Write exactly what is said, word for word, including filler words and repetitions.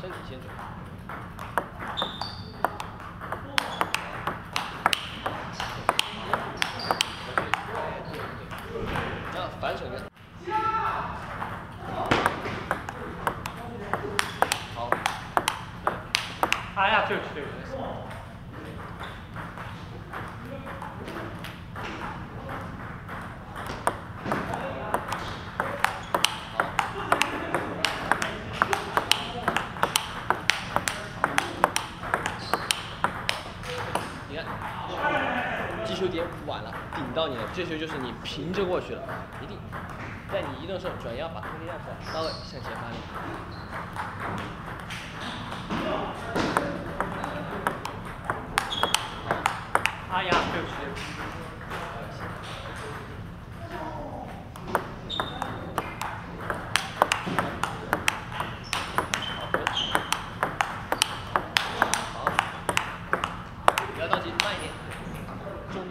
身体先准备。 反手的，好，哎呀，就去。你看，击球点晚了，顶到你了，这球就是你平着过去了。 一定，在你移动的时候，转腰把空间压出来，到位向前发力。哎呀，对不起。好，不要着急，慢一点。重心。